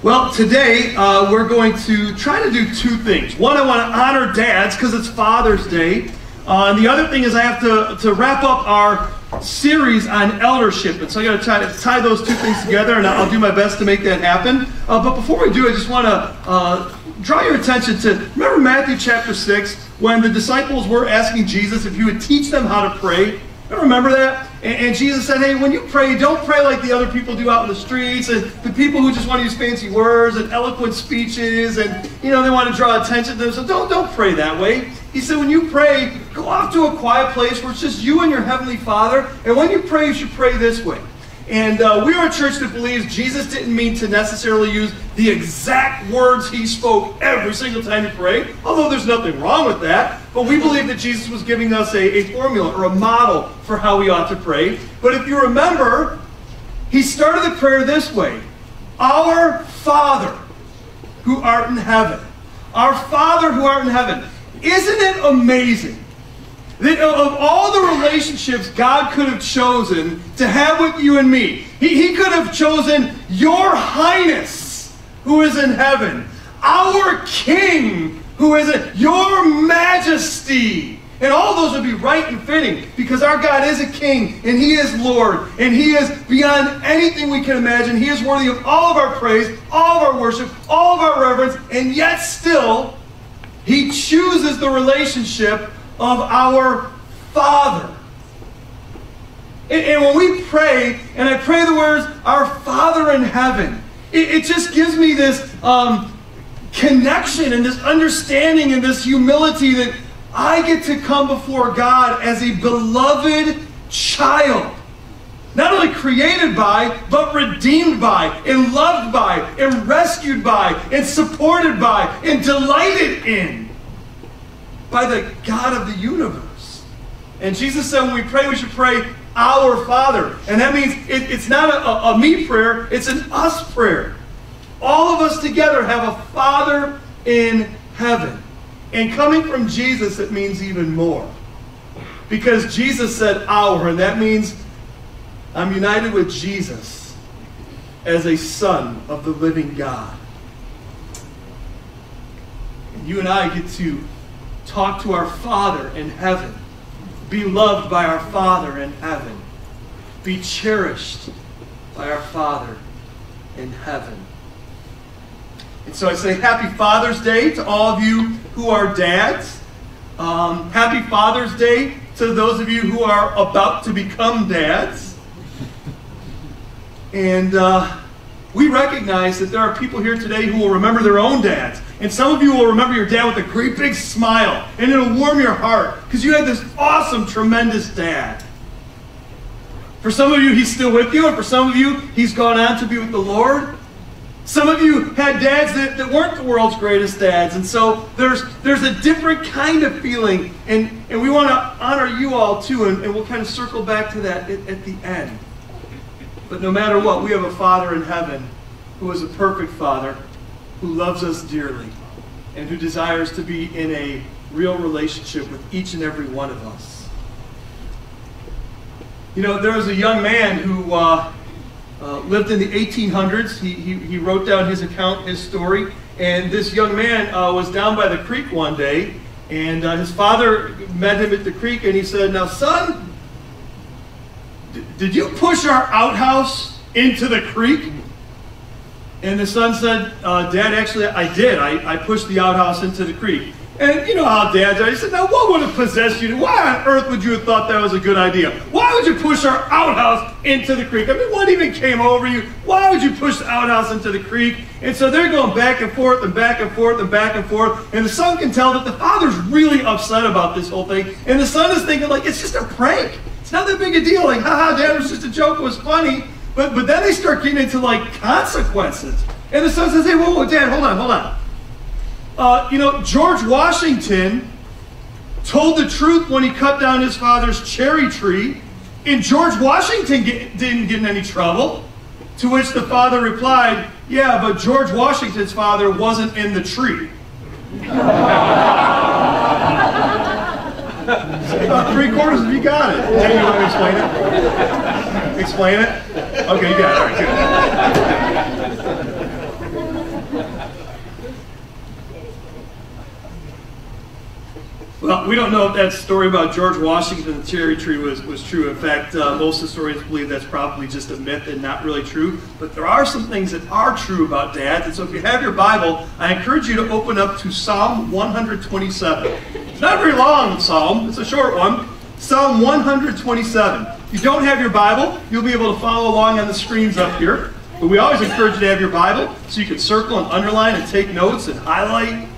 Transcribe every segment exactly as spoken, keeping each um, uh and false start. Well, today uh, we're going to try to do two things. One, I want to honor dads because it's Father's Day. Uh, and the other thing is I have to, to wrap up our series on eldership. And so I got to try to tie those two things together, and I'll do my best to make that happen. Uh, but before we do, I just want to uh, draw your attention to, remember Matthew chapter six, when the disciples were asking Jesus if he would teach them how to pray. Remember that? And, and Jesus said, hey, when you pray, don't pray like the other people do out in the streets, and the people who just want to use fancy words and eloquent speeches, and, you know, they want to draw attention to them. So don't, don't pray that way. He said, when you pray, go off to a quiet place where it's just you and your Heavenly Father. And when you pray, you should pray this way. And uh, we are a church that believes Jesus didn't mean to necessarily use the exact words he spoke every single time he prayed, although there's nothing wrong with that. But we believe that Jesus was giving us a, a formula or a model for how we ought to pray. But if you remember, he started the prayer this way. Our Father who art in heaven. Our Father who art in heaven. Isn't it amazing that of all the relationships God could have chosen to have with you and me, He, he could have chosen Your Highness who is in heaven, our King who is in, Your Majesty. And all those would be right and fitting because our God is a King and He is Lord and He is beyond anything we can imagine. He is worthy of all of our praise, all of our worship, all of our reverence, and yet still, He chooses the relationship of our Father. And, and when we pray, and I pray the words, our Father in heaven, it, it just gives me this um, connection and this understanding and this humility that I get to come before God as a beloved child. Not only created by, but redeemed by, and loved by, and rescued by, and supported by, and delighted in by the God of the universe. And Jesus said when we pray, we should pray, Our Father. And that means it, it's not a, a, a me prayer, it's an us prayer. All of us together have a Father in heaven. And coming from Jesus, it means even more. Because Jesus said our, and that means I'm united with Jesus as a son of the living God. And you and I get to talk to our Father in heaven, be loved by our Father in heaven, be cherished by our Father in heaven. And so I say Happy Father's Day to all of you who are dads. Um, happy Father's Day to those of you who are about to become dads. And uh, we recognize that there are people here today who will remember their own dads. And some of you will remember your dad with a great big smile. And it'll warm your heart because you had this awesome, tremendous dad. For some of you, he's still with you. And for some of you, he's gone on to be with the Lord. Some of you had dads that, that weren't the world's greatest dads. And so there's, there's a different kind of feeling. And, and we want to honor you all, too. And, and we'll kind of circle back to that at, at the end. But no matter what, we have a Father in heaven who is a perfect Father, who loves us dearly, and who desires to be in a real relationship with each and every one of us. You know, there was a young man who uh, uh, lived in the eighteen hundreds. He, he, he wrote down his account, his story. And this young man uh, was down by the creek one day, and uh, his father met him at the creek, and he said, "Now, son, did you push our outhouse into the creek?" And the son said, uh, "Dad, actually, I did. I, I pushed the outhouse into the creek." And you know how dads are. He said, "Now, what would have possessed you? Why on earth would you have thought that was a good idea? Why would you push our outhouse into the creek? I mean, what even came over you? Why would you push the outhouse into the creek?" And so they're going back and forth and back and forth and back and forth. And the son can tell that the father's really upset about this whole thing. And the son is thinking, like, it's just a prank. It's not that big a deal. Like, haha, Dad, it was just a joke. It was funny. But, but then they start getting into, like, consequences. And the son says, "Hey, whoa, whoa, Dad, hold on, hold on. Uh, you know, George Washington told the truth when he cut down his father's cherry tree. And George Washington get, didn't get in any trouble." To which the father replied, "Yeah, but George Washington's father wasn't in the tree." Uh, three quarters of you got it. Hey, you want to explain it? Explain it? Okay, you got it. All right, good. we don't know if that story about George Washington and the cherry tree was, was true. In fact, uh, most historians believe that's probably just a myth and not really true. But there are some things that are true about dads. And so if you have your Bible, I encourage you to open up to Psalm one twenty-seven. It's not a very long psalm. It's a short one. Psalm one twenty-seven. If you don't have your Bible, you'll be able to follow along on the screens up here. But we always encourage you to have your Bible so you can circle and underline and take notes and highlight.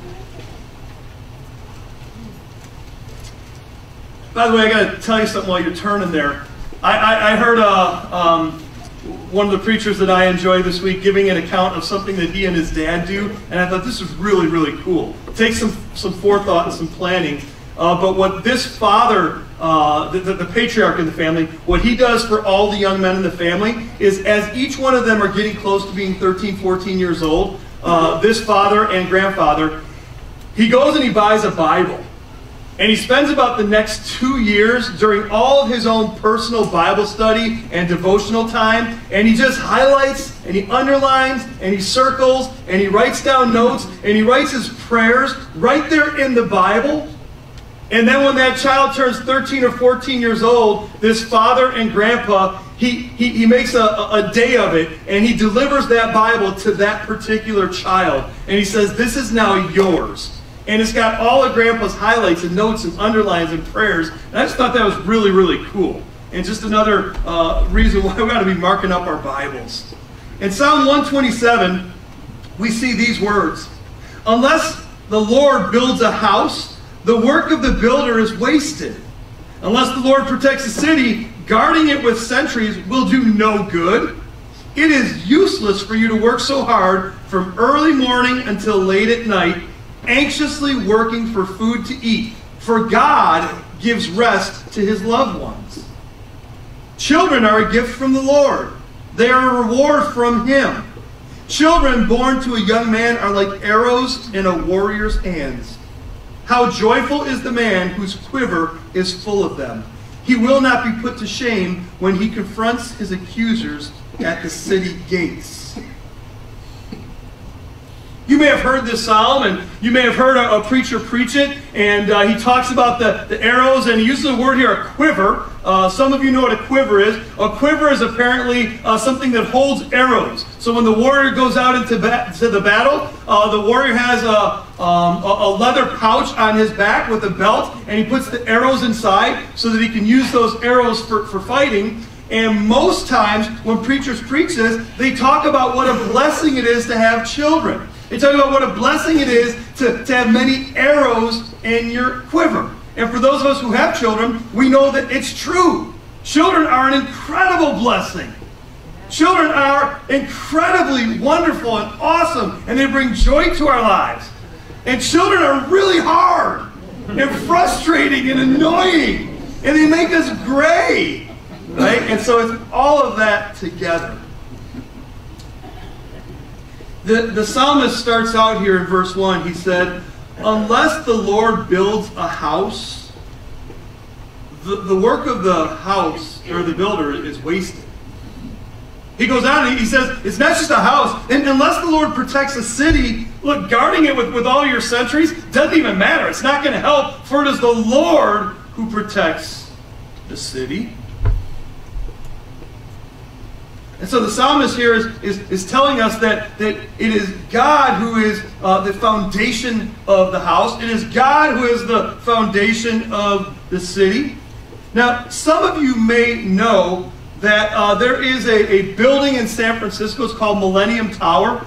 By the way, I got to tell you something while you're turning there. I, I, I heard uh, um, one of the preachers that I enjoy this week giving an account of something that he and his dad do, and I thought this is really, really cool. It takes some, some forethought and some planning. Uh, but what this father, uh, the, the, the patriarch in the family, what he does for all the young men in the family is as each one of them are getting close to being thirteen, fourteen years old, uh, this father and grandfather, he goes and he buys a Bible. And he spends about the next two years during all of his own personal Bible study and devotional time, and he just highlights, and he underlines, and he circles, and he writes down notes, and he writes his prayers right there in the Bible. And then when that child turns thirteen or fourteen years old, this father and grandpa, he, he, he makes a, a day of it, and he delivers that Bible to that particular child. And he says, "This is now yours." And it's got all of Grandpa's highlights and notes and underlines and prayers. And I just thought that was really, really cool. And just another uh, reason why we ought to be marking up our Bibles. In Psalm one twenty-seven, we see these words. Unless the Lord builds a house, the work of the builder is wasted. Unless the Lord protects a city, guarding it with sentries will do no good. It is useless for you to work so hard from early morning until late at night, anxiously working for food to eat, for God gives rest to his loved ones. Children are a gift from the Lord. They are a reward from him. Children born to a young man are like arrows in a warrior's hands. How joyful is the man whose quiver is full of them. He will not be put to shame when he confronts his accusers at the city gates. You may have heard this psalm, and you may have heard a, a preacher preach it, and uh, he talks about the, the arrows, and he uses the word here, a quiver. Uh, some of you know what a quiver is. A quiver is apparently uh, something that holds arrows. So when the warrior goes out into ba to the battle, uh, the warrior has a, um, a leather pouch on his back with a belt, and he puts the arrows inside so that he can use those arrows for, for fighting. And most times when preachers preach this, they talk about what a blessing it is to have children. They talk about what a blessing it is to, to have many arrows in your quiver. And for those of us who have children, we know that it's true. Children are an incredible blessing. Children are incredibly wonderful and awesome, and they bring joy to our lives. And children are really hard and frustrating and annoying, and they make us gray, right? And so it's all of that together. The, the psalmist starts out here in verse one. He said, unless the Lord builds a house, the, the work of the house or the builder is wasted. He goes on and he says, it's not just a house. And unless the Lord protects a city, look, guarding it with, with all your sentries doesn't even matter. It's not going to help, for it is the Lord who protects the city. And so the psalmist here is, is, is telling us that, that it is God who is uh, the foundation of the house. It is God who is the foundation of the city. Now, some of you may know that uh, there is a, a building in San Francisco. It's called Millennium Tower.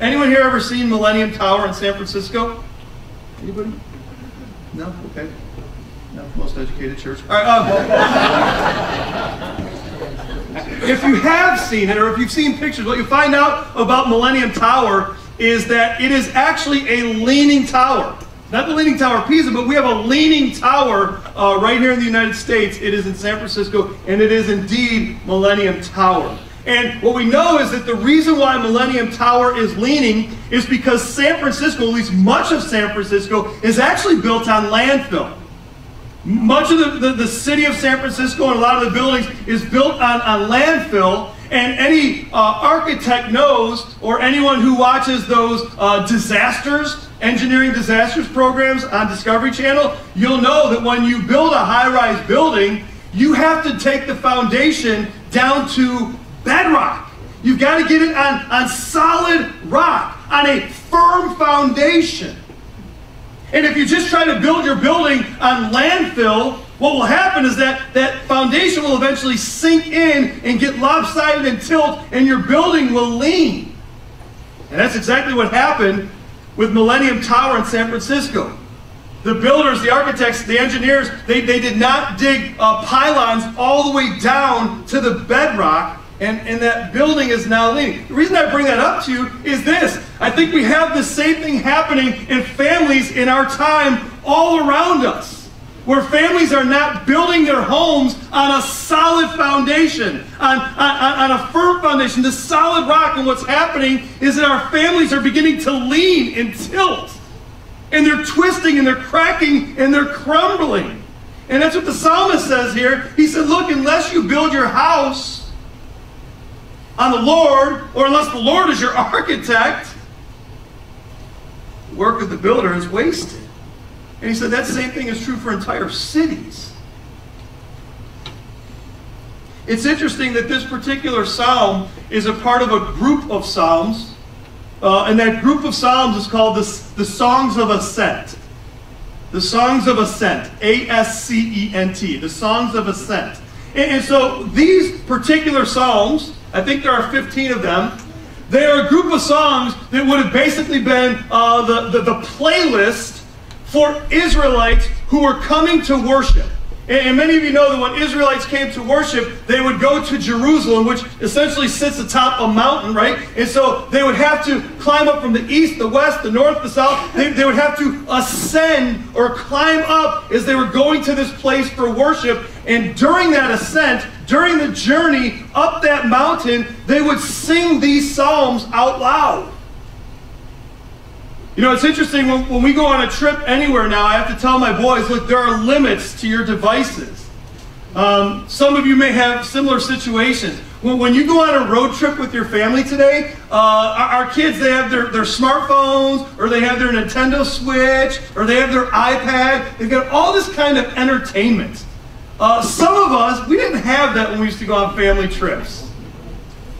Anyone here ever seen Millennium Tower in San Francisco? Anybody? No? Okay. No, most educated church. All right. Uh, If you have seen it, or if you've seen pictures, what you find out about Millennium Tower is that it is actually a leaning tower. Not the Leaning Tower of Pisa, but we have a leaning tower uh, right here in the United States. It is in San Francisco, and it is indeed Millennium Tower. And what we know is that the reason why Millennium Tower is leaning is because San Francisco, at least much of San Francisco, is actually built on landfill. Much of the, the, the city of San Francisco and a lot of the buildings is built on, on landfill, And any uh, architect knows, or anyone who watches those uh, disasters, engineering disasters programs on Discovery Channel, you'll know that when you build a high-rise building, you have to take the foundation down to bedrock. You've got to get it on, on solid rock, on a firm foundation. And if you just try to build your building on landfill, what will happen is that that foundation will eventually sink in and get lopsided and tilt, and your building will lean. And that's exactly what happened with Millennium Tower in San Francisco. The builders, the architects, the engineers, they, they did not dig uh, pylons all the way down to the bedrock, and, and that building is now leaning. The reason I bring that up to you is this. I think we have the same thing happening in families in our time all around us, where families are not building their homes on a solid foundation, on, on, on a firm foundation, the solid rock. And what's happening is that our families are beginning to lean and tilt. And they're twisting, and they're cracking, and they're crumbling. And that's what the psalmist says here. He said, look, unless you build your house on the Lord, or unless the Lord is your architect, the work of the builder is wasted. And he said that same thing is true for entire cities. It's interesting that this particular psalm is a part of a group of psalms. Uh, and that group of psalms is called the, the Songs of Ascent. The Songs of Ascent. A S C E N T. The Songs of Ascent. And, and so these particular psalms, I think there are fifteen of them, they are a group of songs that would have basically been uh, the, the, the playlist for Israelites who were coming to worship. And many of you know that when Israelites came to worship, they would go to Jerusalem, which essentially sits atop a mountain, right? And so they would have to climb up from the east, the west, the north, the south. They, they would have to ascend or climb up as they were going to this place for worship. And during that ascent, during the journey up that mountain, they would sing these psalms out loud. You know, it's interesting, when, when we go on a trip anywhere now, I have to tell my boys, look, there are limits to your devices. Um, some of you may have similar situations. When, when you go on a road trip with your family today, uh, our, our kids, they have their, their smartphones, or they have their Nintendo Switch, or they have their iPad. They've got all this kind of entertainment. Uh, some of us, we didn't have that when we used to go on family trips.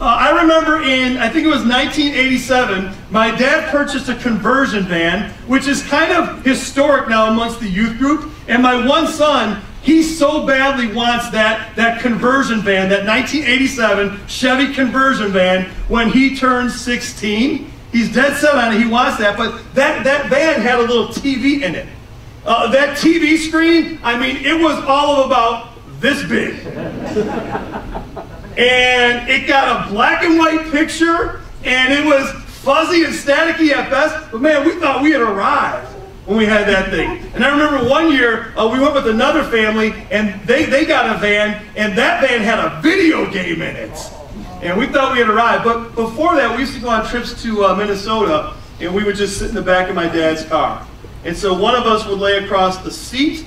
Uh, I remember in, I think it was nineteen eighty-seven, my dad purchased a conversion van, which is kind of historic now amongst the youth group. And my one son, he so badly wants that, that conversion van, that nineteen eighty-seven Chevy conversion van, when he turns sixteen. He's dead set on it, he wants that, but that, that van had a little T V in it. Uh, that T V screen, I mean, it was all about this big. And it got a black and white picture, and it was fuzzy and staticky at best, but man, we thought we had arrived when we had that thing. And I remember one year, uh, we went with another family, and they, they got a van, and that van had a video game in it. And we thought we had arrived, but before that, we used to go on trips to uh, Minnesota, and we would just sit in the back of my dad's car. And so one of us would lay across the seat,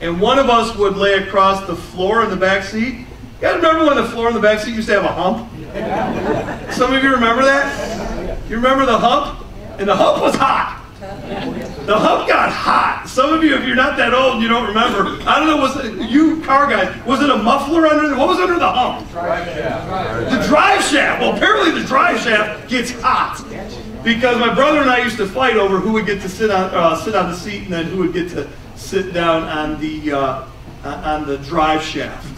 and one of us would lay across the floor in the back seat. You guys remember when the floor in the back seat used to have a hump? Yeah. Some of you remember that? You remember the hump? And the hump was hot. The hump got hot. Some of you, if you're not that old, you don't remember. I don't know, was it, you car guys, was it a muffler under there? What was under the hump? Drive shaft. The drive shaft. Well, apparently the drive shaft gets hot, because my brother and I used to fight over who would get to sit on uh, sit on the seat, and then who would get to sit down on the uh, on the drive shaft.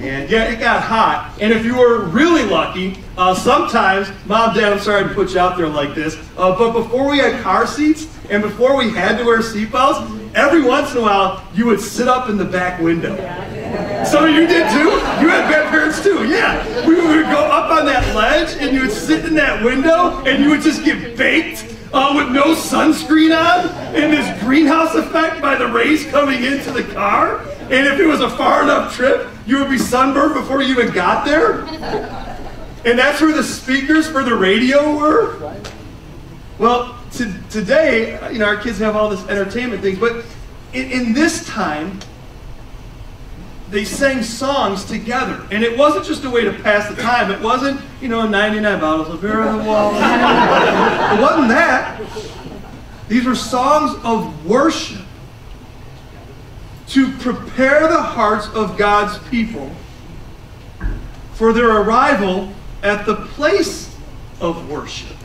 And yeah, it got hot. And if you were really lucky, uh, sometimes, Mom, Dad, I'm sorry to put you out there like this, uh, but before we had car seats and before we had to wear seatbelts, every once in a while, you would sit up in the back window. Some of you did too? You had bad parents too, yeah. We would go up on that ledge, and you would sit in that window, and you would just get baked. Uh, with no sunscreen on, and this greenhouse effect by the rays coming into the car. And if it was a far enough trip, you would be sunburned before you even got there. And that's where the speakers for the radio were. Well, to, today, you know, our kids have all this entertainment things, but in, in this time, they sang songs together. And it wasn't just a way to pass the time. It wasn't, you know, ninety-nine bottles of beer on the wall. It wasn't that. These were songs of worship to prepare the hearts of God's people for their arrival at the place of worship.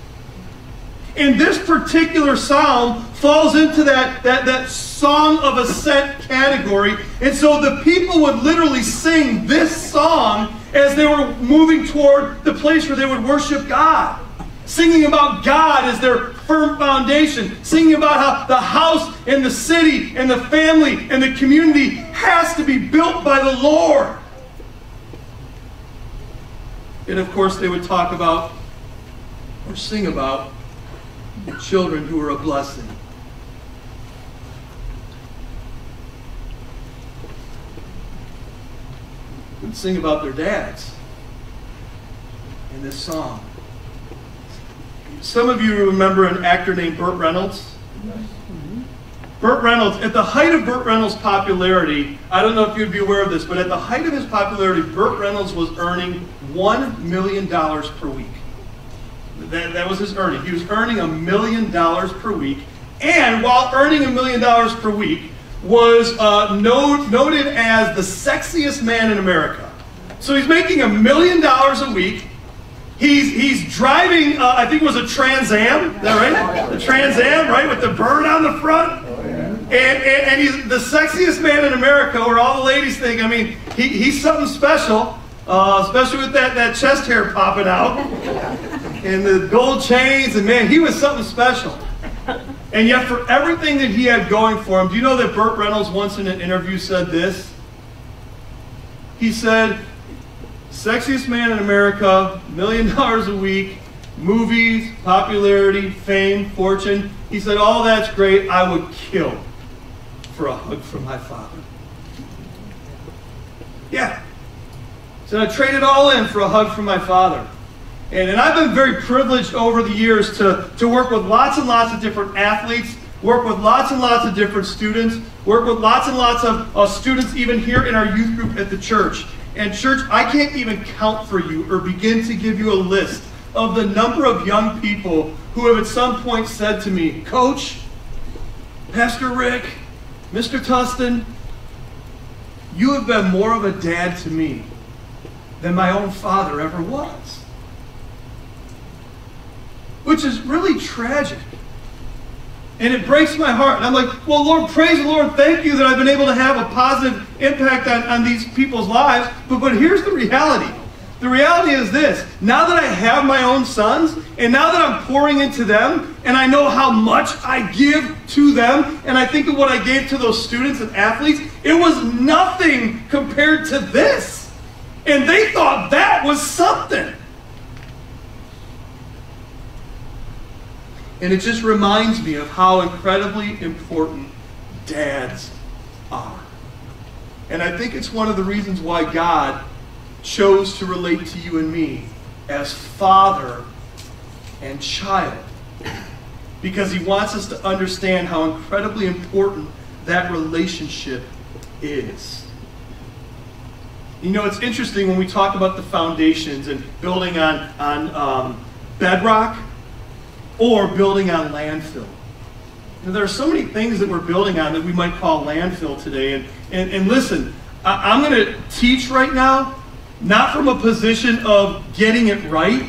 And this particular psalm falls into that, that, that song of ascent category. And so the people would literally sing this song as they were moving toward the place where they would worship God. Singing about God as their firm foundation. Singing about how the house and the city and the family and the community has to be built by the Lord. And of course they would talk about or sing about children who are a blessing. Would sing about their dads in this song. Some of you remember an actor named Burt Reynolds. Mm-hmm. Burt Reynolds, at the height of Burt Reynolds' popularity, I don't know if you'd be aware of this, but at the height of his popularity, Burt Reynolds was earning one million dollars per week. That, that was his earning. He was earning a million dollars per week. And while earning a million dollars per week, was uh, no, noted as the sexiest man in America. So he's making a million dollars a week. He's, he's driving, uh, I think it was a Trans Am. Is that right? The Trans Am, right? With the bird on the front. Oh, yeah. And, and, and he's the sexiest man in America, where all the ladies think, I mean, he, he's something special. Uh, especially with that, that chest hair popping out. And the gold chains, and man, he was something special. And yet for everything that he had going for him, do you know that Burt Reynolds once in an interview said this? He said, sexiest man in America, million dollars a week, movies, popularity, fame, fortune. He said, all that's great, I would kill for a hug from my father. Yeah. He said, I traded all in for a hug from my father. And, and I've been very privileged over the years to, to work with lots and lots of different athletes, work with lots and lots of different students, work with lots and lots of uh, students even here in our youth group at the church. And church, I can't even count for you or begin to give you a list of the number of young people who have at some point said to me, Coach, Pastor Rick, Mister Tustin, you have been more of a dad to me than my own father ever was. Which is really tragic. And it breaks my heart. And I'm like, well, Lord, praise the Lord. Thank you that I've been able to have a positive impact on, on these people's lives. But, but here's the reality. The reality is this. Now that I have my own sons, and now that I'm pouring into them, and I know how much I give to them, and I think of what I gave to those students and athletes, it was nothing compared to this. And they thought that was something. And it just reminds me of how incredibly important dads are. And I think it's one of the reasons why God chose to relate to you and me as father and child. Because he wants us to understand how incredibly important that relationship is. You know, it's interesting when we talk about the foundations and building on, on um, bedrock or building on landfill. You know, there are so many things that we're building on that we might call landfill today. And, and, and listen, I, I'm going to teach right now, not from a position of getting it right,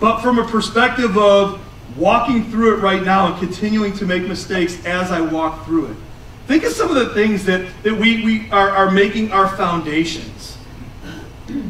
but from a perspective of walking through it right now and continuing to make mistakes as I walk through it. Think of some of the things that, that we, we are, are making our foundations.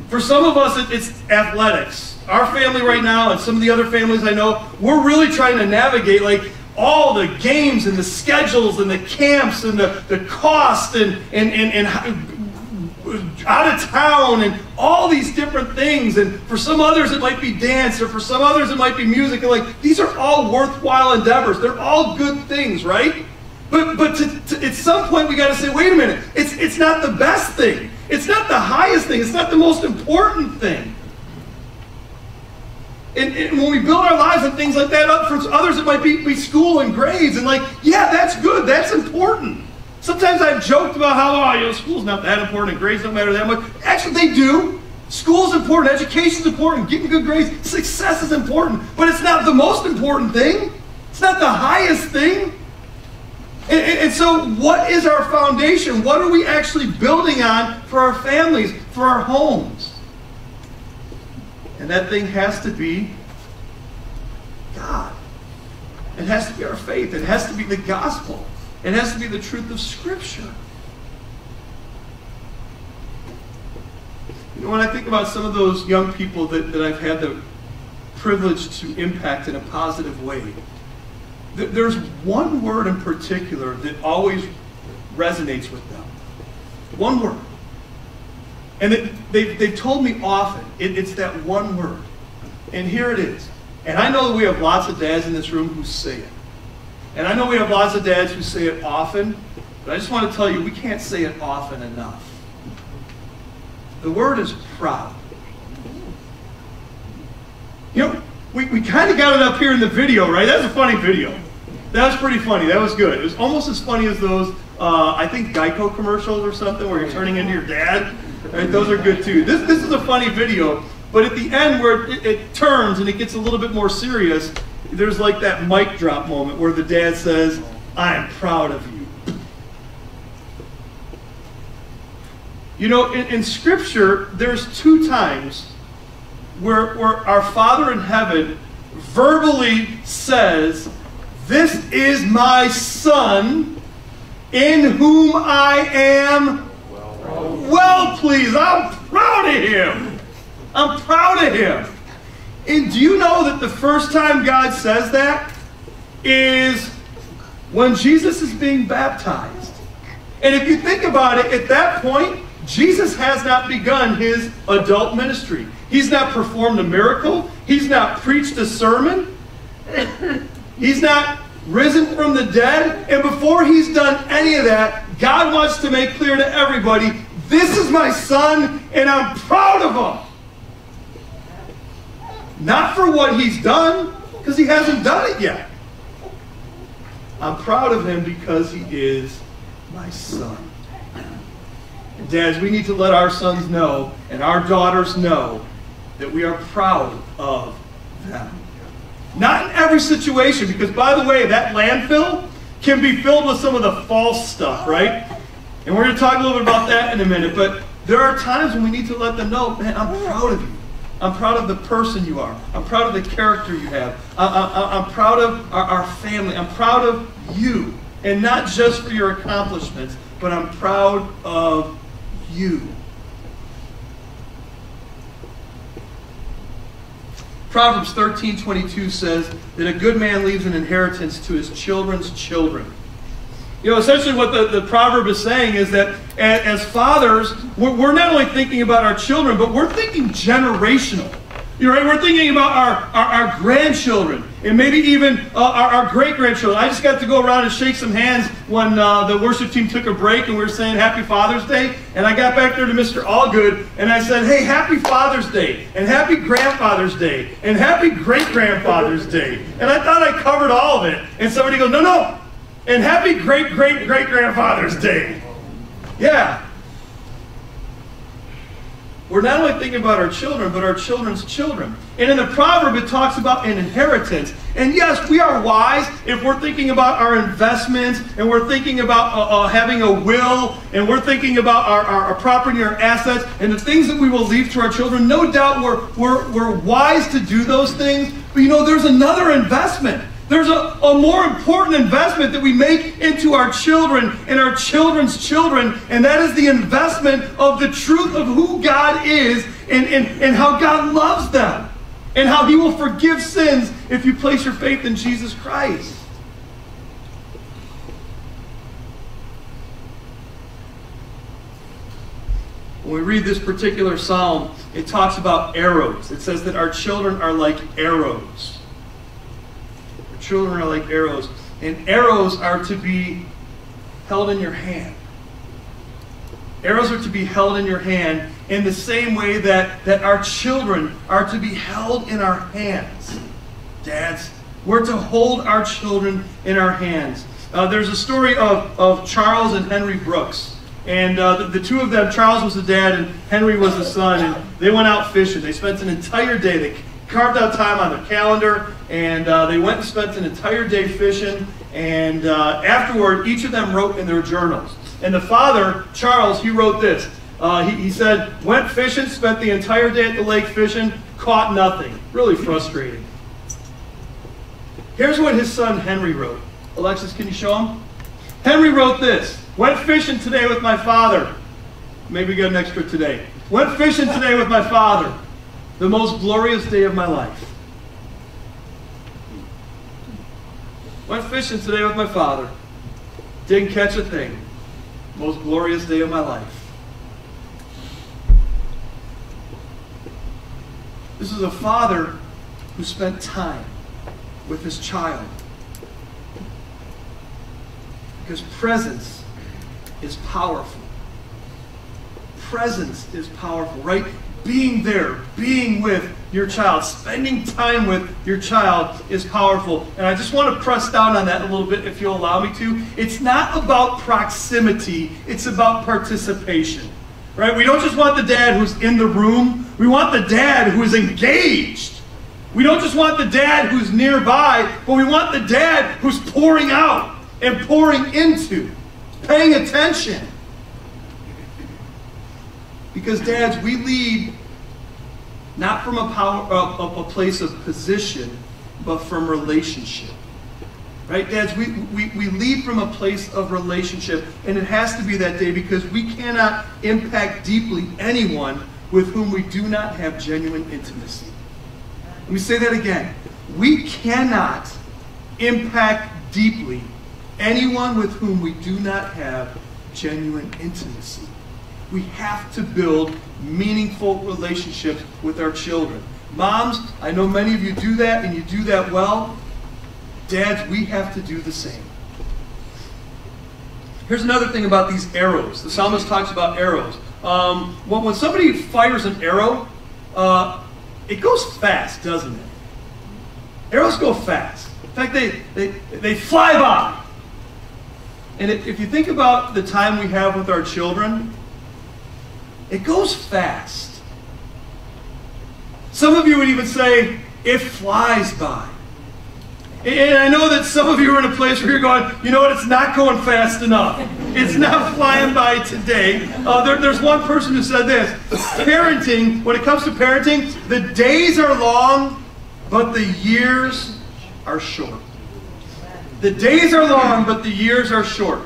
For some of us, it, it's athletics. Our family right now and some of the other families I know, we're really trying to navigate like all the games and the schedules and the camps and the, the cost and, and, and, and out of town and all these different things. And for some others, it might be dance, or for some others, it might be music. And like, these are all worthwhile endeavors. They're all good things, right? But, but to, to, at some point, we got to say, wait a minute, it's, it's not the best thing. It's not the highest thing. It's not the most important thing. And, and when we build our lives and things like that up, for others, it might be, be school and grades. And like, yeah, that's good. That's important. Sometimes I've joked about how, oh, you know, school's not that important and grades don't matter that much. Actually, they do. School's important, education's important, getting good grades, success is important, but it's not the most important thing. It's not the highest thing. And, and, and so what is our foundation? What are we actually building on for our families, for our homes? And that thing has to be God. It has to be our faith. It has to be the gospel. It has to be the truth of Scripture. You know, when I think about some of those young people that, that I've had the privilege to impact in a positive way, th- there's one word in particular that always resonates with them. One word. And it, they, they've told me often, it, it's that one word. And here it is. And I know that we have lots of dads in this room who say it. And I know we have lots of dads who say it often, but I just want to tell you, we can't say it often enough. The word is proud. You know, we, we kind of got it up here in the video, right? That was a funny video. That was pretty funny. That was good. It was almost as funny as those, uh, I think, Geico commercials or something where you're turning into your dad. Right? Those are good, too. This, this is a funny video, but at the end where it, it turns and it gets a little bit more serious, there's like that mic drop moment where the dad says, I am proud of you. You know, in, in Scripture, there's two times where, where our Father in heaven verbally says, this is my Son in whom I am well pleased. I'm proud of him. I'm proud of him. And do you know that the first time God says that is when Jesus is being baptized? And if you think about it, at that point, Jesus has not begun his adult ministry. He's not performed a miracle. He's not preached a sermon. He's not risen from the dead. And before he's done any of that, God wants to make clear to everybody, this is my Son, and I'm proud of him. Not for what he's done, because he hasn't done it yet. I'm proud of him because he is my Son. And dads, we need to let our sons know and our daughters know that we are proud of them. Not in every situation, because by the way, that landfill can be filled with some of the false stuff, right? And we're going to talk a little bit about that in a minute, but there are times when we need to let them know, man, I'm proud of you. I'm proud of the person you are. I'm proud of the character you have. I, I, I'm proud of our, our family. I'm proud of you. And not just for your accomplishments, but I'm proud of you. Proverbs thirteen twenty-two says that a good man leaves an inheritance to his children's children. You know, essentially what the, the proverb is saying is that as, as fathers, we're, we're not only thinking about our children, but we're thinking generational. You're right? We're thinking about our, our, our grandchildren and maybe even uh, our, our great-grandchildren. I just got to go around and shake some hands when uh, the worship team took a break and we were saying Happy Father's Day. And I got back there to Mister Allgood and I said, hey, Happy Father's Day and Happy Grandfather's Day and Happy Great-Grandfather's Day. And I thought I covered all of it. And somebody goes, no, no. And happy great-great-great-grandfather's day. Yeah. We're not only thinking about our children, but our children's children. And in the proverb, it talks about an inheritance. And yes, we are wise if we're thinking about our investments, and we're thinking about uh, uh, having a will, and we're thinking about our, our, our property, our assets, and the things that we will leave to our children. No doubt we're, we're, we're wise to do those things. But you know, there's another investment. There's a, a more important investment that we make into our children and our children's children, and that is the investment of the truth of who God is and, and, and how God loves them and how He will forgive sins if you place your faith in Jesus Christ. When we read this particular psalm, it talks about arrows. It says that our children are like arrows. Children are like arrows, and arrows are to be held in your hand. Arrows are to be held in your hand in the same way that, that our children are to be held in our hands. Dads, we're to hold our children in our hands. Uh, there's a story of, of Charles and Henry Brooks. And uh, the, the two of them, Charles was the dad and Henry was the son, and they went out fishing. They spent an entire day. They carved out time on their calendar, and uh, they went and spent an entire day fishing. And uh, afterward, each of them wrote in their journals. And the father, Charles, he wrote this. Uh, he, he said, went fishing, spent the entire day at the lake fishing, caught nothing. Really frustrating. Here's what his son Henry wrote. Alexis, can you show him? Henry wrote this. Went fishing today with my father. Maybe get an extra today. Went fishing today with my father. The most glorious day of my life. Went fishing today with my father. Didn't catch a thing. Most glorious day of my life. This is a father who spent time with his child. Because presence is powerful. Presence is powerful, right? Being there, being with your child, spending time with your child is powerful. And I just want to press down on that a little bit, if you'll allow me to. It's not about proximity, it's about participation. Right? We don't just want the dad who's in the room. We want the dad who is engaged. We don't just want the dad who's nearby, but we want the dad who's pouring out and pouring into, paying attention. Because dads, we lead not from a, power, a, a place of position, but from relationship. Right, dads, we, we, we lead from a place of relationship, and it has to be that day because we cannot impact deeply anyone with whom we do not have genuine intimacy. Let me say that again. We cannot impact deeply anyone with whom we do not have genuine intimacy. We have to build meaningful relationships with our children. Moms, I know many of you do that, and you do that well. Dads, we have to do the same. Here's another thing about these arrows. The psalmist talks about arrows. Um, when, when somebody fires an arrow, uh, it goes fast, doesn't it? Arrows go fast. In fact, they, they, they fly by. And if, if you think about the time we have with our children, it goes fast. Some of you would even say, it flies by. And I know that some of you are in a place where you're going, you know what, it's not going fast enough. It's not flying by today. Uh, there, there's one person who said this. Parenting, when it comes to parenting, the days are long, but the years are short. The days are long, but the years are short.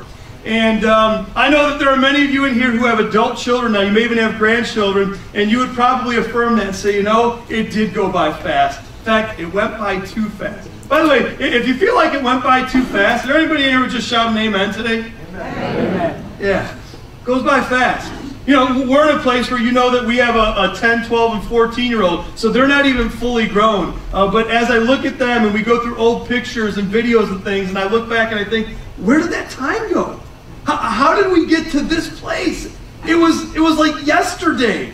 And um, I know that there are many of you in here who have adult children now. You may even have grandchildren. And you would probably affirm that and say, you know, it did go by fast. In fact, it went by too fast. By the way, if you feel like it went by too fast, is there anybody in here who just shouted amen today? Amen. Yeah. Goes by fast. You know, we're in a place where you know that we have a, a ten, twelve, and fourteen-year-old, so they're not even fully grown. Uh, but as I look at them and we go through old pictures and videos and things, and I look back and I think, where did that time go? How, how did we get to this place? It was, it was like yesterday.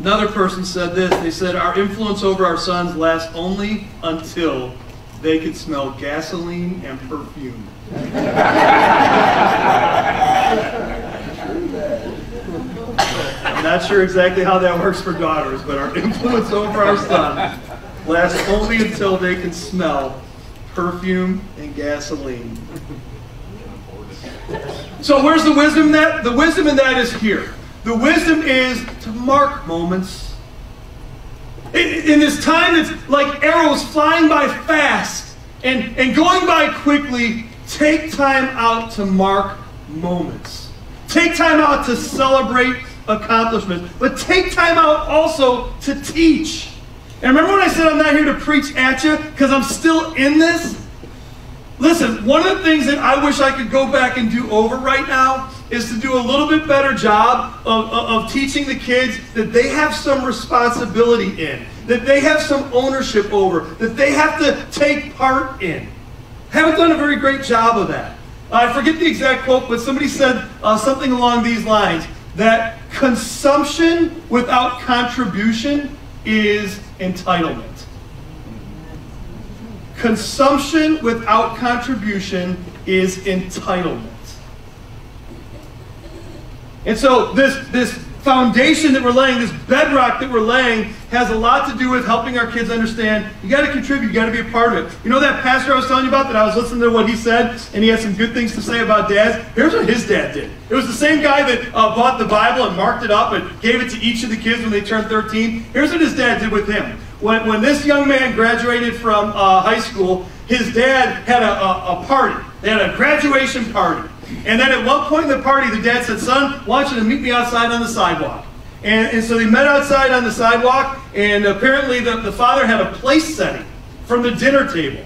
Another person said this. They said, our influence over our sons lasts only until they can smell gasoline and perfume. I'm not sure exactly how that works for daughters, but our influence over our sons lasts only until they can smell perfume and gasoline. So where's the wisdom in that? The wisdom in that is here. The wisdom is to mark moments. In, in this time that's like arrows flying by fast and, and going by quickly, take time out to mark moments. Take time out to celebrate accomplishments. But take time out also to teach. And remember when I said I'm not here to preach at you because I'm still in this? Listen, one of the things that I wish I could go back and do over right now is to do a little bit better job of, of, of teaching the kids that they have some responsibility in, that they have some ownership over, that they have to take part in. Haven't done a very great job of that. I forget the exact quote, but somebody said uh, something along these lines, that consumption without contribution is entitlement. Consumption without contribution is entitlement. And so this, this foundation that we're laying, this bedrock that we're laying, has a lot to do with helping our kids understand you got to contribute, you got to be a part of it. You know that pastor I was telling you about that I was listening to what he said, and he had some good things to say about dads? Here's what his dad did. It was the same guy that uh, bought the Bible and marked it up and gave it to each of the kids when they turned thirteen. Here's what his dad did with him. When, when this young man graduated from uh, high school, his dad had a, a, a party. They had a graduation party. And then at one point in the party, the dad said, "Son, why don't you meet me outside on the sidewalk?" And, and so they met outside on the sidewalk, and apparently the, the father had a place setting from the dinner table.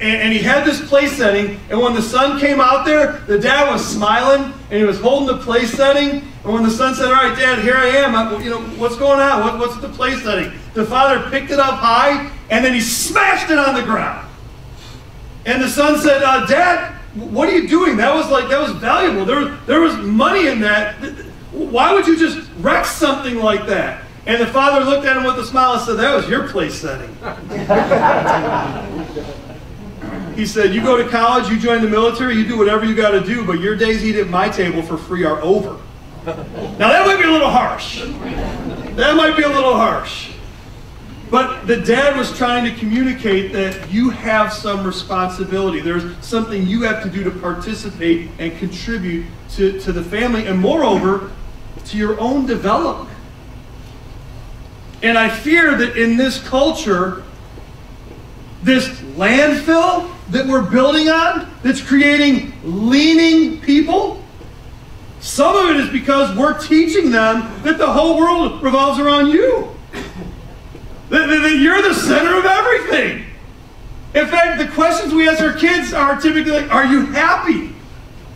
And, and he had this place setting, and when the son came out there, the dad was smiling, and he was holding the place setting. And when the son said, "All right, Dad, here I am. I, you know, what's going on? What, what's the place setting?" The father picked it up high, and then he smashed it on the ground. And the son said, uh, "Dad, what are you doing? That was like, that was valuable. There was, there was money in that. Why would you just wreck something like that?" And the father looked at him with a smile and said, "That was your place setting." He said, "You go to college, you join the military, you do whatever you got to do, but your days eating at my table for free are over." Now that might be a little harsh. That might be a little harsh. But the dad was trying to communicate that you have some responsibility. There's something you have to do to participate and contribute to, to the family, and moreover, to your own development. And I fear that in this culture, this landfill that we're building on, that's creating leaning people, some of it is because we're teaching them that the whole world revolves around you. That you're the center of everything. In fact, the questions we ask our kids are typically like, "Are you happy?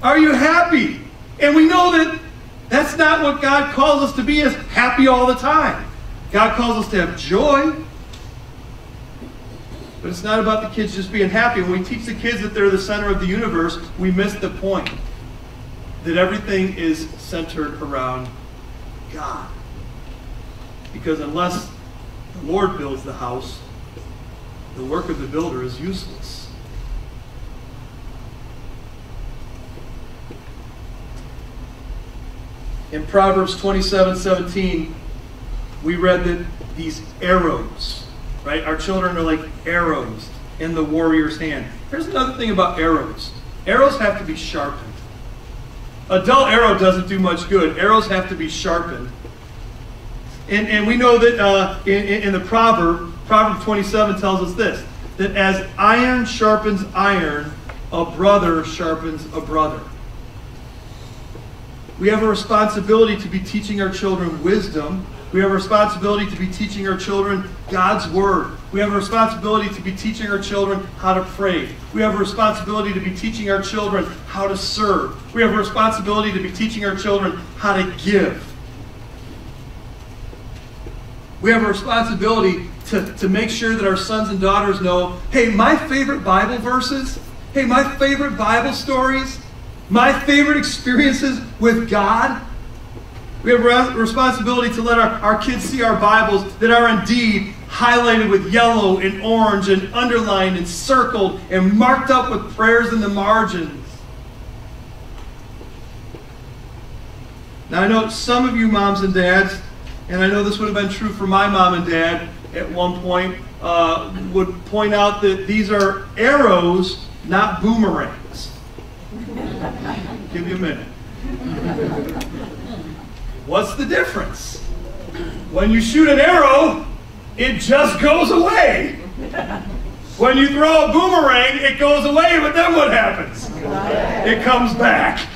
Are you happy?" And we know that that's not what God calls us to be, as happy all the time. God calls us to have joy. But it's not about the kids just being happy. When we teach the kids that they're the center of the universe, we miss the point that everything is centered around God. Because unless the Lord builds the house, the work of the builder is useless. In Proverbs twenty-seven seventeen, we read that these arrows, right? Our children are like arrows in the warrior's hand. Here's another thing about arrows. Arrows have to be sharpened. A dull arrow doesn't do much good. Arrows have to be sharpened. And, and we know that uh, in, in the proverb, Proverbs twenty-seven tells us this, that as iron sharpens iron, a brother sharpens a brother. We have a responsibility to be teaching our children wisdom. We have a responsibility to be teaching our children God's word. We have a responsibility to be teaching our children how to pray. We have a responsibility to be teaching our children how to serve. We have a responsibility to be teaching our children how to give. We have a responsibility to, to make sure that our sons and daughters know, hey, my favorite Bible verses, hey, my favorite Bible stories, my favorite experiences with God. We have a responsibility to let our, our kids see our Bibles that are indeed highlighted with yellow and orange and underlined and circled and marked up with prayers in the margins. Now, I know some of you moms and dads, and I know this would have been true for my mom and dad at one point, uh, would point out that these are arrows, not boomerangs. Give me a minute. What's the difference? When you shoot an arrow, it just goes away. When you throw a boomerang, it goes away, but then what happens? It comes back.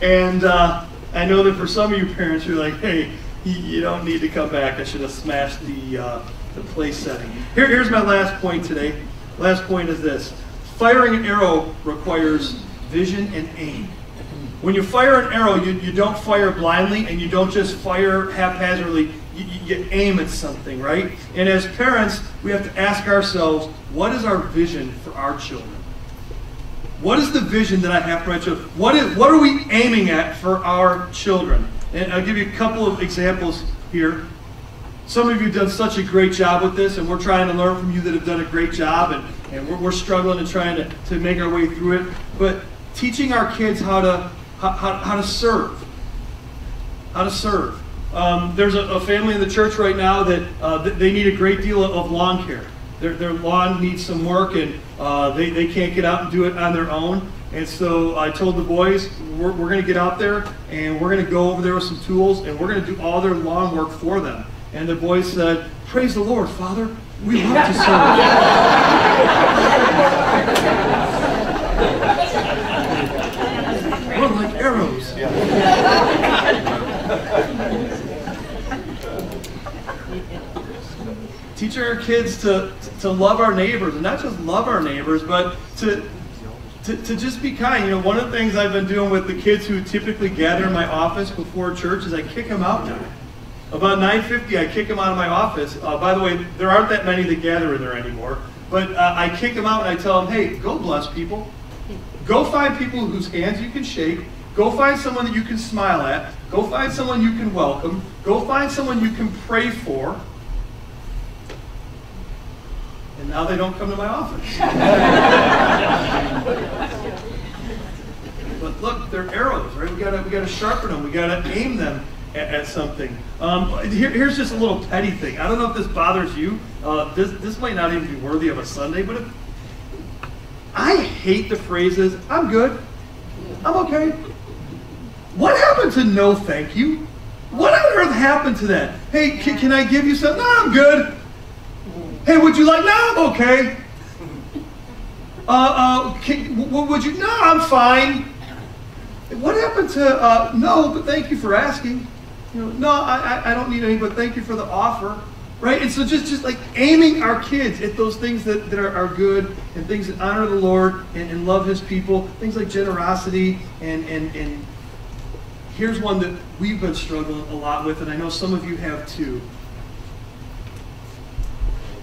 And uh, I know that for some of you parents, you're like, hey, you don't need to come back. I should have smashed the, uh, the place setting. Here, here's my last point today. Last point is this. Firing an arrow requires vision and aim. When you fire an arrow, you, you don't fire blindly, and you don't just fire haphazardly. You, you aim at something, right? And as parents, we have to ask ourselves, what is our vision for our children? What is the vision that I have for my children? What, is, what are we aiming at for our children? And I'll give you a couple of examples here. Some of you have done such a great job with this, and we're trying to learn from you that have done a great job, and, and we're, we're struggling and trying to, to make our way through it. But teaching our kids how to, how, how, how to serve, how to serve. Um, there's a, a family in the church right now that uh, they need a great deal of lawn care. Their, their lawn needs some work, and uh, they, they can't get out and do it on their own. And so I told the boys, we're, we're going to get out there, and we're going to go over there with some tools, and we're going to do all their lawn work for them. And the boys said, "Praise the Lord, Father, we love to serve." We're like arrows. Yeah. Teaching our kids to, to love our neighbors, and not just love our neighbors, but to, to, to just be kind. You know, one of the things I've been doing with the kids who typically gather in my office before church is I kick them out now. About nine fifty, I kick them out of my office. Uh, by the way, there aren't that many that gather in there anymore, but uh, I kick them out and I tell them, hey, go bless people. Go find people whose hands you can shake. Go find someone that you can smile at. Go find someone you can welcome. Go find someone you can pray for. And now they don't come to my office. But look, they're arrows, right? We gotta, we gotta sharpen them. We gotta aim them at, at something. Um, here, here's just a little petty thing. I don't know if this bothers you. Uh, this, this might not even be worthy of a Sunday, but if, I hate the phrases, I'm good, I'm okay. What happened to no thank you? What on earth happened to that? Hey, can, can I give you something? No, I'm good. Hey, would you like, no, I'm okay. Uh, uh, can, would you, no, I'm fine. What happened to, uh, no, but thank you for asking. You know, no, I, I don't need any, but thank you for the offer. Right? And so just, just like aiming our kids at those things that, that are, are good and things that honor the Lord and, and love his people, things like generosity and, and, and here's one that we've been struggling a lot with, and I know some of you have too.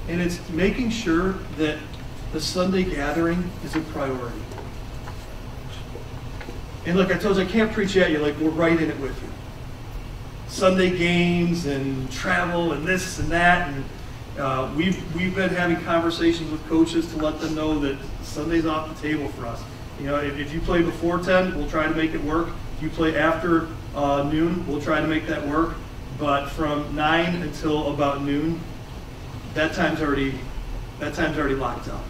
And it's making sure that the Sunday gathering is a priority. And look, I told you, I can't preach at you. Like, we're right in it with you. Sunday games and travel and this and that. And uh, we've, we've been having conversations with coaches to let them know that Sunday's off the table for us. You know, if, if you play before ten, we'll try to make it work. If you play after uh, noon, we'll try to make that work. But from nine until about noon, That time's already, that time's already locked up.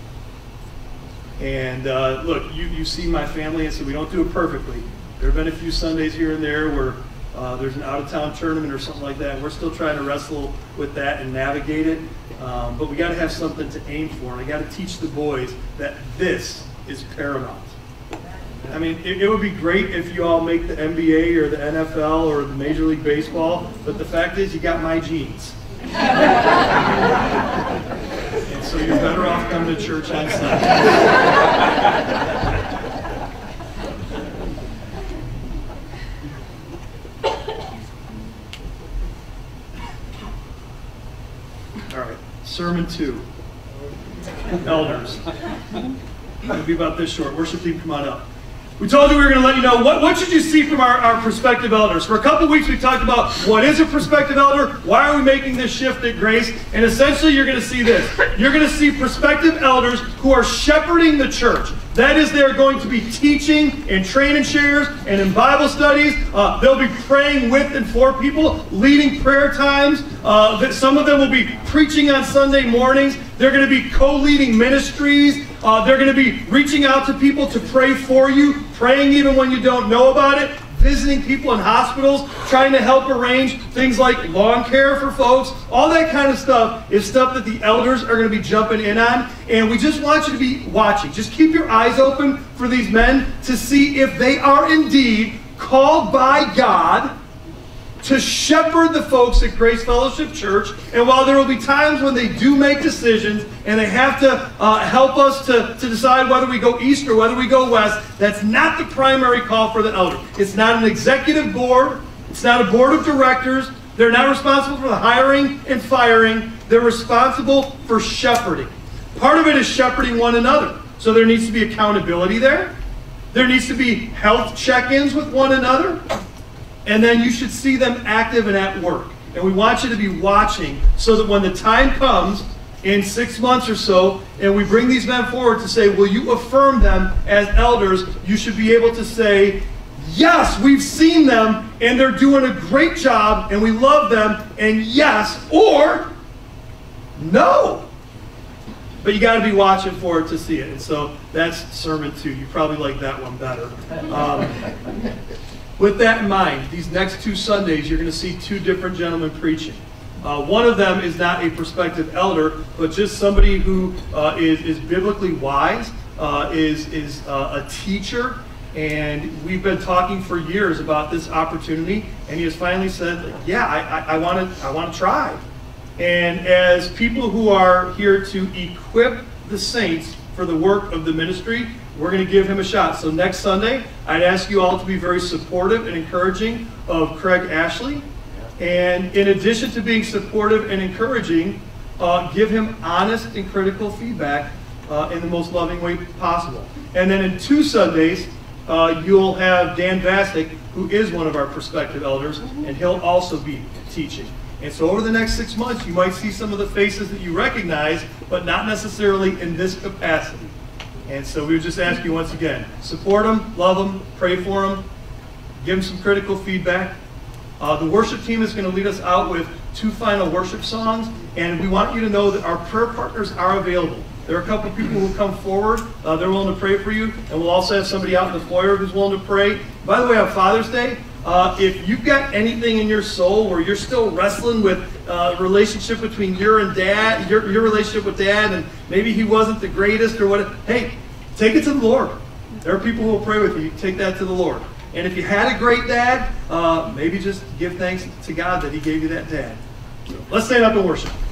And uh, look, you, you see my family, and so we don't do it perfectly. There have been a few Sundays here and there where uh, there's an out-of-town tournament or something like that. And we're still trying to wrestle with that and navigate it. Um, but we got to have something to aim for, and I got to teach the boys that this is paramount. I mean, it, it would be great if you all make the N B A or the N F L or the Major League Baseball, but the fact is, you got my genes. And so you're better off coming to church on Sunday. All right, sermon two, elders. It'll be about this short. Worship team, come on up. We told you we were going to let you know, what, what should you see from our, our prospective elders? For a couple weeks we've talked about what is a prospective elder, why are we making this shift at Grace, and essentially you're going to see this. You're going to see prospective elders who are shepherding the church. That is, they're going to be teaching and training shares and in Bible studies. Uh, they'll be praying with and for people, leading prayer times. Uh, that some of them will be preaching on Sunday mornings. They're going to be co-leading ministries. Uh, they're going to be reaching out to people to pray for you, praying even when you don't know about it, visiting people in hospitals, trying to help arrange things like lawn care for folks. All that kind of stuff is stuff that the elders are going to be jumping in on. And we just want you to be watching. Just keep your eyes open for these men to see if they are indeed called by God to shepherd the folks at Grace Fellowship Church. And while there will be times when they do make decisions and they have to uh, help us to, to decide whether we go east or whether we go west, that's not the primary call for the elder. It's not an executive board. It's not a board of directors. They're not responsible for the hiring and firing. They're responsible for shepherding. Part of it is shepherding one another. So there needs to be accountability there. There needs to be health check-ins with one another. And then you should see them active and at work. And we want you to be watching so that when the time comes in six months or so, and we bring these men forward to say, will you affirm them as elders? You should be able to say, yes, we've seen them, and they're doing a great job, and we love them, and yes, or no. But you got to be watching for it to see it. And so that's sermon two. You probably like that one better. Um, with that in mind, these next two Sundays, you're going to see two different gentlemen preaching. Uh, one of them is not a prospective elder, but just somebody who uh, is, is biblically wise, uh, is, is uh, a teacher. And we've been talking for years about this opportunity, and he has finally said, yeah, I want to I want to try. And as people who are here to equip the saints for the work of the ministry, we're going to give him a shot. So next Sunday, I'd ask you all to be very supportive and encouraging of Craig Ashley. And in addition to being supportive and encouraging, uh, give him honest and critical feedback uh, in the most loving way possible. And then in two Sundays, Uh, you'll have Dan Vastic, who is one of our prospective elders, and he'll also be teaching. And so over the next six months, you might see some of the faces that you recognize, but not necessarily in this capacity. And so we would just ask you once again, support them, love them, pray for them, give them some critical feedback. Uh, the worship team is going to lead us out with two final worship songs, and we want you to know that our prayer partners are available. There are a couple of people who will come forward. Uh, they're willing to pray for you. And we'll also have somebody out in the foyer who's willing to pray. By the way, on Father's Day, uh, if you've got anything in your soul where you're still wrestling with uh, the relationship between your and dad, your, your relationship with dad, and maybe he wasn't the greatest or whatever, hey, take it to the Lord. There are people who will pray with you. Take that to the Lord. And if you had a great dad, uh, maybe just give thanks to God that he gave you that dad. So let's stand up and worship.